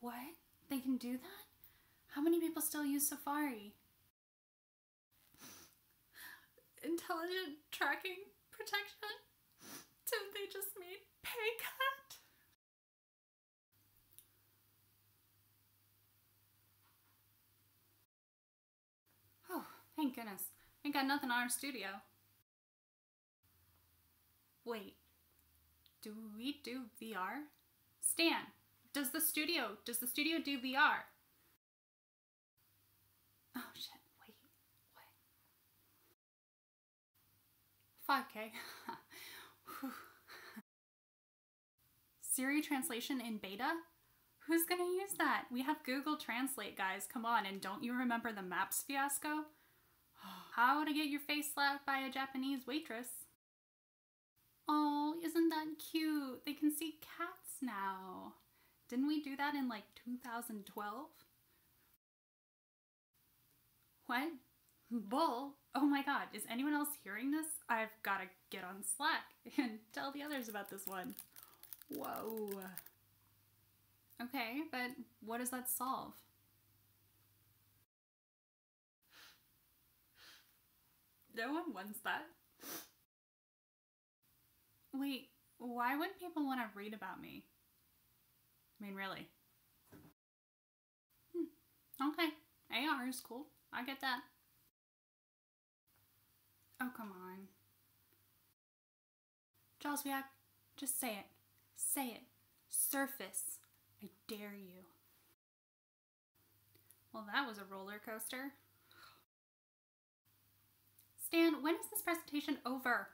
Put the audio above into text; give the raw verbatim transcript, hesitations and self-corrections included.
What? They can do that? How many people still use Safari? Intelligent tracking protection? Didn't they just mean pay cut? Oh, thank goodness. Ain't got nothing on our studio. Wait, do we do V R? Stan, does the studio, does the studio do V R? Oh shit, wait, what? five K. Siri translation in beta? Who's gonna use that? We have Google Translate, guys, come on. And don't you remember the Maps fiasco? How to get your face slapped by a Japanese waitress. Oh, isn't that cute? They can see cats now. Didn't we do that in like two thousand twelve? What? Bull? Oh my god, is anyone else hearing this? I've gotta get on Slack and tell the others about this one. Whoa. Okay, but what does that solve? No one wants that. Wait, why wouldn't people want to read about me? I mean, really. Hmm. Okay, A R is cool. I get that. Oh, come on. Joswiak, just say it. Say it. Surface. I dare you. Well, that was a roller coaster. Stan, when is this presentation over?